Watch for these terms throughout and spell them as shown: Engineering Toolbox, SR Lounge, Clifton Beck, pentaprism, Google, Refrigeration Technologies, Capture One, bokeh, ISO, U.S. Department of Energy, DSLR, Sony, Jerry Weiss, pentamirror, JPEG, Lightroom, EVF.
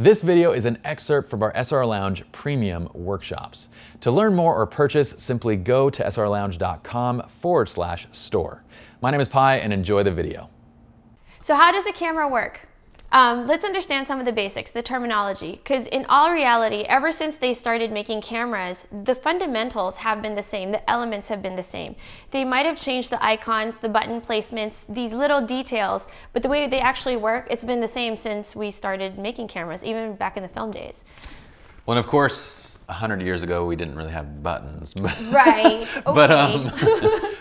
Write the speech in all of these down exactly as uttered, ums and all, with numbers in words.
This video is an excerpt from our S R Lounge Premium workshops. To learn more or purchase, simply go to S R lounge dot com forward slash store. My name is Pi, and enjoy the video. So how does a camera work? Um, let's understand some of the basics, the terminology, because in all reality, ever since they started making cameras, the fundamentals have been the same, the elements have been the same. They might have changed the icons, the button placements, these little details, but the way they actually work, it's been the same since we started making cameras, even back in the film days. Well, and of course, a hundred years ago, we didn't really have buttons. But right, okay. but, um,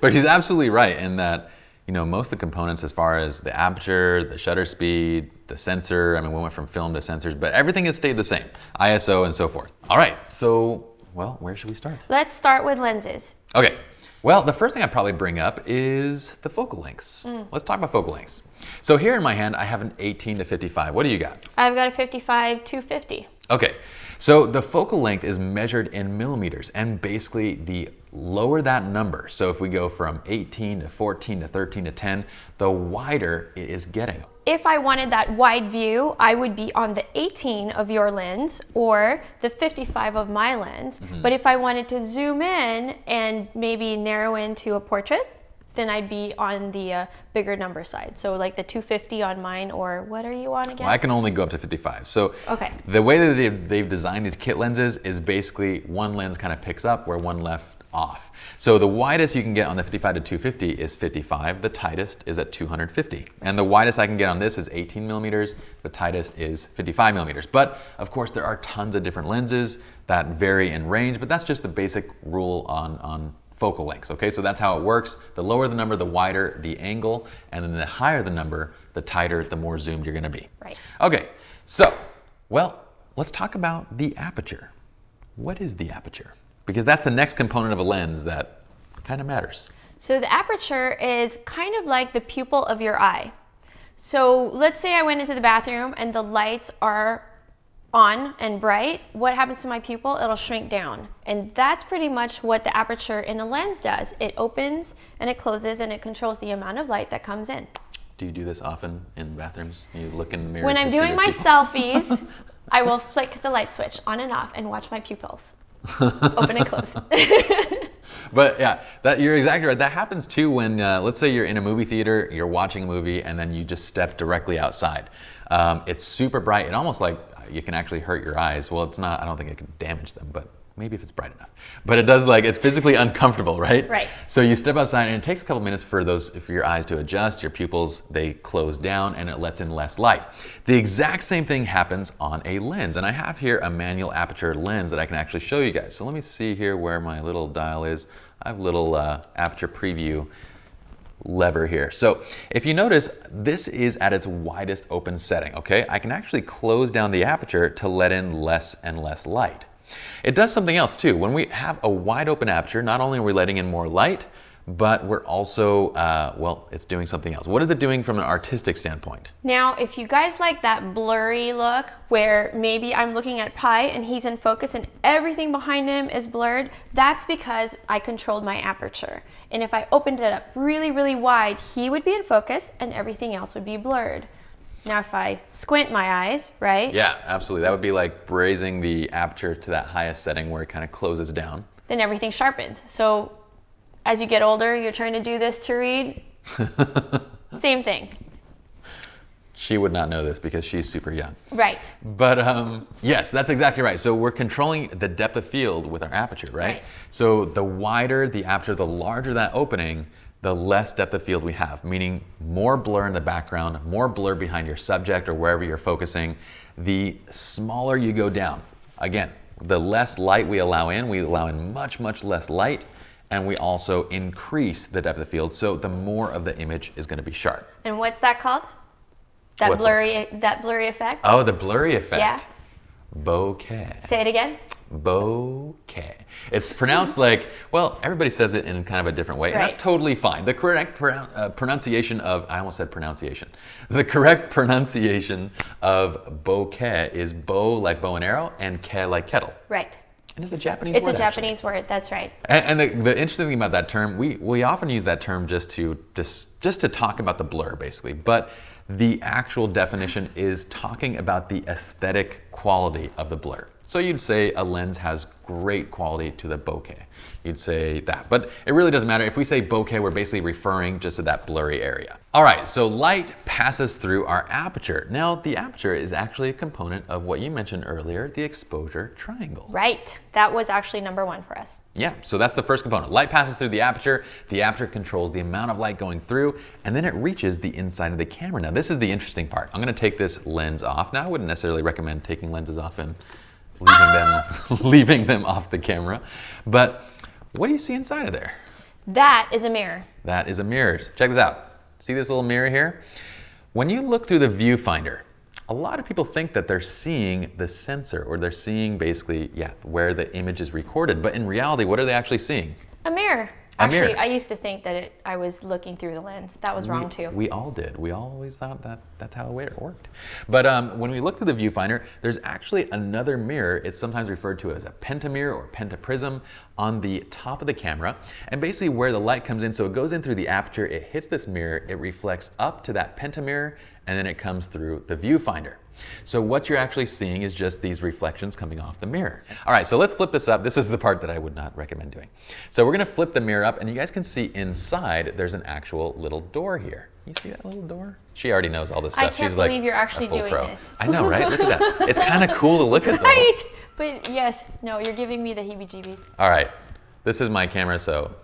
but he's absolutely right in that, you know, most of the components as far as the aperture, the shutter speed, the sensor, I mean, we went from film to sensors, but everything has stayed the same, I S O and so forth. All right, so, well, where should we start? Let's start with lenses. Okay, well, the first thing I'd probably bring up is the focal lengths. Mm. Let's talk about focal lengths. So here in my hand, I have an eighteen to fifty-five. What do you got? I've got a fifty-five to two fifty. Okay, so the focal length is measured in millimeters, and basically the lower that number, so if we go from eighteen to fourteen to thirteen to ten, the wider it is getting. If I wanted that wide view, I would be on the eighteen of your lens or the fifty-five of my lens. Mm-hmm. But if I wanted to zoom in and maybe narrow into a portrait, then I'd be on the uh, bigger number side. So like the two fifty on mine, or what are you on again? Well, I can only go up to fifty-five. So okay. The way that they've, they've designed these kit lenses is basically one lens kind of picks up where one left off. So the widest you can get on the fifty-five to two fifty is fifty-five, the tightest is at two hundred fifty. And the widest I can get on this is eighteen millimeters, the tightest is fifty-five millimeters. But of course there are tons of different lenses that vary in range, but that's just the basic rule on, on focal lengths, okay? So that's how it works. The lower the number, the wider the angle, and then the higher the number, the tighter, the more zoomed you're gonna be. Right. Okay, so, well, let's talk about the aperture. What is the aperture? Because that's the next component of a lens that kind of matters. So the aperture is kind of like the pupil of your eye. So let's say I went into the bathroom and the lights are on and bright, what happens to my pupil? It'll shrink down. And that's pretty much what the aperture in a lens does. It opens and it closes and it controls the amount of light that comes in. Do you do this often in bathrooms? You look in the mirror? When I'm doing my selfies, I will flick the light switch on and off and watch my pupils open and close. But yeah, that, you're exactly right. That happens too when, uh, let's say you're in a movie theater, you're watching a movie, and then you just step directly outside. Um, it's super bright and almost like you can actually hurt your eyes. Well, it's not, I don't think it can damage them, but maybe if it's bright enough. But it does, like, it's physically uncomfortable, right? Right. So you step outside and it takes a couple minutes for those, for your eyes to adjust, your pupils, they close down and it lets in less light. The exact same thing happens on a lens. And I have here a manual aperture lens that I can actually show you guys. So let me see here where my little dial is. I have a little uh, aperture preview lever here. So if you notice, this is at its widest open setting, okay? I can actually close down the aperture to let in less and less light. It does something else too. When we have a wide open aperture, not only are we letting in more light, but we're also, uh, well, it's doing something else. What is it doing from an artistic standpoint? Now, if you guys like that blurry look where maybe I'm looking at Pi and he's in focus and everything behind him is blurred, that's because I controlled my aperture. And if I opened it up really, really wide, he would be in focus and everything else would be blurred. Now, if I squint my eyes, right? Yeah, absolutely. That would be like raising the aperture to that highest setting where it kind of closes down. Then everything's sharpened. So as you get older, you're trying to do this to read. Same thing. She would not know this because she's super young. Right. But um, yes, that's exactly right. So we're controlling the depth of field with our aperture, right? Right. So the wider the aperture, the larger that opening, the less depth of field we have, meaning more blur in the background, more blur behind your subject or wherever you're focusing. The smaller you go down, again, the less light we allow in, we allow in much, much less light, and we also increase the depth of field, so the more of the image is gonna be sharp. And what's that called? That what's blurry that? that blurry effect? Oh, the blurry effect. Yeah. Bokeh. Say it again. Bokeh. It's pronounced like, well, everybody says it in kind of a different way, right. And that's totally fine. The correct pro uh, pronunciation of, I almost said pronunciation. The correct pronunciation of bokeh is bow like bow and arrow and ke like kettle. Right. And it's a Japanese it's word. It's a Japanese actually. word. That's right. And, and the, the interesting thing about that term, we we often use that term just to just just to talk about the blur, basically. But the actual definition is talking about the aesthetic quality of the blur. So you'd say a lens has great quality to the bokeh. You'd say that, but it really doesn't matter. If we say bokeh, we're basically referring just to that blurry area. All right, so light passes through our aperture. Now, the aperture is actually a component of what you mentioned earlier, the exposure triangle. Right, that was actually number one for us. Yeah, so that's the first component. Light passes through the aperture. The aperture controls the amount of light going through, and then it reaches the inside of the camera. Now, this is the interesting part. I'm gonna take this lens off. Now, I wouldn't necessarily recommend taking lenses off and leaving them, leaving them off the camera. But what do you see inside of there? That is a mirror. That is a mirror. Check this out. See this little mirror here? When you look through the viewfinder, a lot of people think that they're seeing the sensor, or they're seeing basically, yeah, where the image is recorded. But in reality, what are they actually seeing? A mirror. A actually, mirror. I used to think that it, I was looking through the lens. That was wrong we, too. We all did. We always thought that that's how it worked. But um, when we look through the viewfinder, there's actually another mirror. It's sometimes referred to as a pentamirror or pentaprism on the top of the camera. And basically where the light comes in, so it goes in through the aperture, it hits this mirror, it reflects up to that pentamirror, and then it comes through the viewfinder. So what you're actually seeing is just these reflections coming off the mirror. All right, so let's flip this up. This is the part that I would not recommend doing. So we're gonna flip the mirror up, and you guys can see inside there's an actual little door here. You see that little door? She already knows all this stuff. I can't She's believe like you're actually doing pro. this. I know, right? Look at that. It's kind of cool to look at, though. Right? But yes, no, you're giving me the heebie-jeebies. All right, this is my camera, so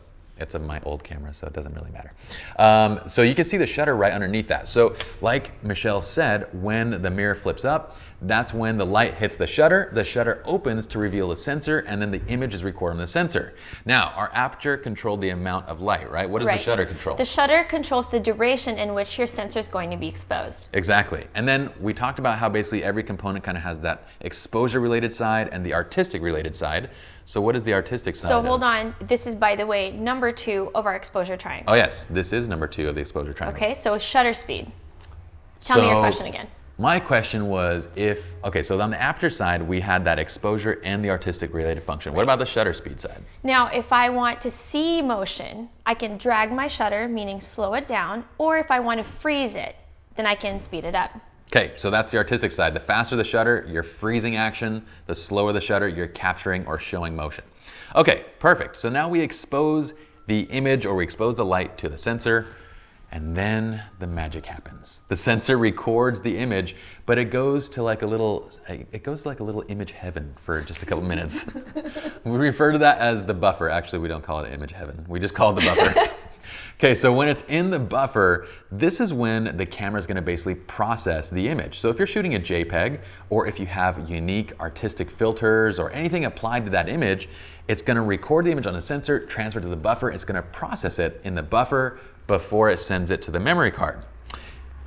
it's a, my old camera, so it doesn't really matter. Um, so you can see the shutter right underneath that. So like Michelle said, when the mirror flips up, that's when the light hits the shutter, the shutter opens to reveal the sensor, and then the image is recorded on the sensor. Now, our aperture controlled the amount of light, right? What does right. the shutter control? The shutter controls the duration in which your sensor is going to be exposed. Exactly, and then we talked about how basically every component kind of has that exposure-related side and the artistic-related side. So what is the artistic side? So hold on, this is, by the way, number two of our exposure triangle. Oh yes, this is number two of the exposure triangle. Okay, so shutter speed. Tell so, me your question again. My question was if, okay, so on the aperture side, we had that exposure and the artistic related function. What about the shutter speed side? Now, if I want to see motion, I can drag my shutter, meaning slow it down, or if I want to freeze it, then I can speed it up. Okay, so that's the artistic side. The faster the shutter, you're freezing action. The slower the shutter, you're capturing or showing motion. Okay, perfect. So now we expose the image, or we expose the light to the sensor. And then the magic happens. The sensor records the image, but it goes to like a little, it goes to like a little image heaven for just a couple minutes. We refer to that as the buffer. Actually, we don't call it image heaven. We just call it the buffer. Okay, so when it's in the buffer, this is when the camera's gonna basically process the image. So if you're shooting a JPEG, or if you have unique artistic filters or anything applied to that image, it's gonna record the image on the sensor, transfer to the buffer, it's gonna process it in the buffer, before it sends it to the memory card.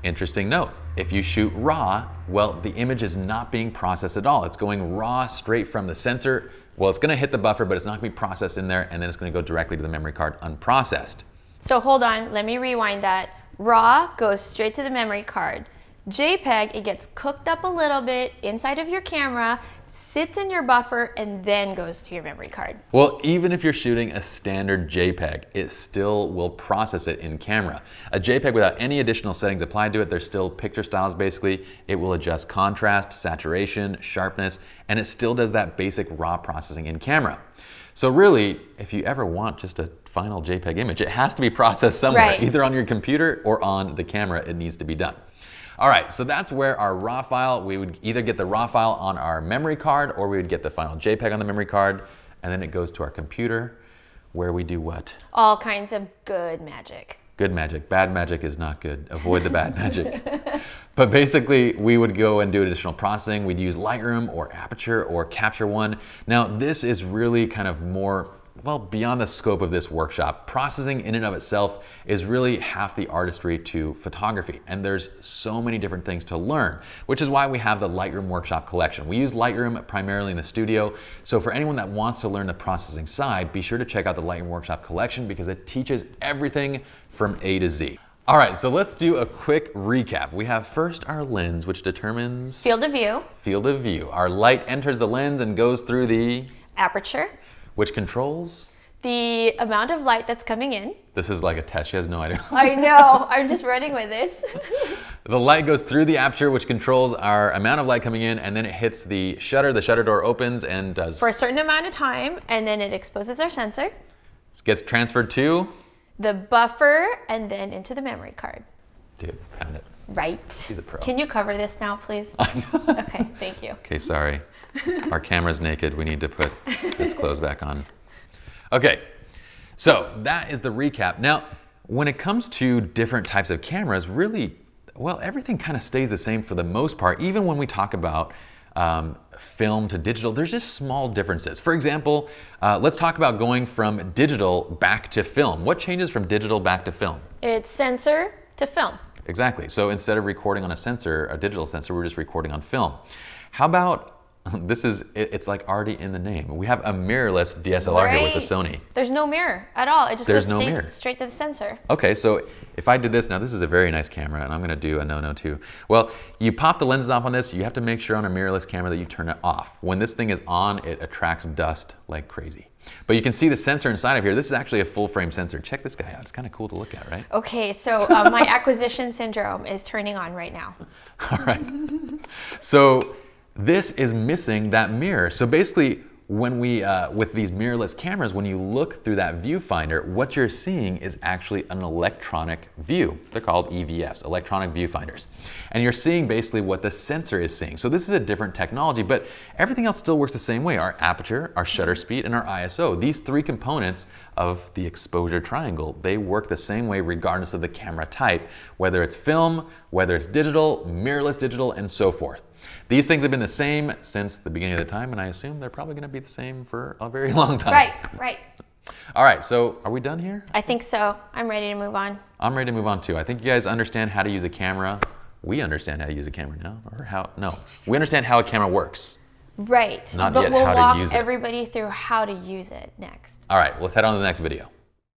Interesting note, if you shoot raw, well, the image is not being processed at all. It's going raw straight from the sensor. Well, it's gonna hit the buffer, but it's not gonna be processed in there, and then it's gonna go directly to the memory card unprocessed. So hold on, let me rewind that. Raw goes straight to the memory card. JPEG, it gets cooked up a little bit inside of your camera, sits in your buffer, and then goes to your memory card. Well, even if you're shooting a standard JPEG, it still will process it in camera. A JPEG without any additional settings applied to it, there's still picture styles basically. It will adjust contrast, saturation, sharpness, and it still does that basic raw processing in camera. So really, if you ever want just a final JPEG image, it has to be processed somewhere, right. either on your computer or on the camera, it needs to be done. All right, so that's where our raw file, we would either get the raw file on our memory card, or we would get the final JPEG on the memory card, and then it goes to our computer, where we do what? All kinds of good magic. Good magic. Bad magic is not good. Avoid the bad magic. But basically, we would go and do additional processing. We'd use Lightroom or Aperture or Capture One. Now, this is really kind of more, well, beyond the scope of this workshop. Processing in and of itself is really half the artistry to photography, and there's so many different things to learn, which is why we have the Lightroom workshop collection. We use Lightroom primarily in the studio, so for anyone that wants to learn the processing side, be sure to check out the Lightroom workshop collection because it teaches everything from A to Z. All right, so let's do a quick recap. We have first our lens, which determines... Field of view. Field of view. Our light enters the lens and goes through the... aperture, which controls the amount of light that's coming in. This is like a test. She has no idea. I know. I'm just running with this. The light goes through the aperture, which controls our amount of light coming in, and then it hits the shutter. The shutter door opens and does... for a certain amount of time, and then it exposes our sensor. It gets transferred to... the buffer, and then into the memory card. Dude, pound it. Right. She's a pro. Can you cover this now, please? Okay, thank you. Okay, sorry. Our camera's naked. We need to put its clothes back on. Okay, so that is the recap. Now, when it comes to different types of cameras, really, well, everything kind of stays the same for the most part. Even when we talk about um, film to digital, there's just small differences. For example, uh, let's talk about going from digital back to film. What changes from digital back to film? It's sensor to film. Exactly. So instead of recording on a sensor, a digital sensor, we're just recording on film. How about... this is, it's like already in the name. We have a mirrorless D S L R right. here with the Sony. There's no mirror at all. It just There's goes no straight, mirror. straight to the sensor. Okay, so if I did this, now this is a very nice camera and I'm gonna do a no-no too. Well, you pop the lenses off on this, you have to make sure on a mirrorless camera that you turn it off. When this thing is on, it attracts dust like crazy. But you can see the sensor inside of here. This is actually a full-frame sensor. Check this guy out. It's kind of cool to look at, right? Okay, so uh, my acquisition syndrome is turning on right now. All right. So, this is missing that mirror. So basically, when we, uh, with these mirrorless cameras, when you look through that viewfinder, what you're seeing is actually an electronic view. They're called E V Fs, electronic viewfinders. And you're seeing basically what the sensor is seeing. So this is a different technology, but everything else still works the same way. Our aperture, our shutter speed, and our I S O. These three components of the exposure triangle, they work the same way regardless of the camera type, whether it's film, whether it's digital, mirrorless digital, and so forth. These things have been the same since the beginning of the time, and I assume they're probably going to be the same for a very long time. Right, right. All right, so are we done here? I think so. I'm ready to move on. I'm ready to move on too. I think you guys understand how to use a camera. We understand how to use a camera now, or how, no. We understand how a camera works. Right, not yet how to use it. But we'll walk everybody through how to use it next. All right, let's head on to the next video.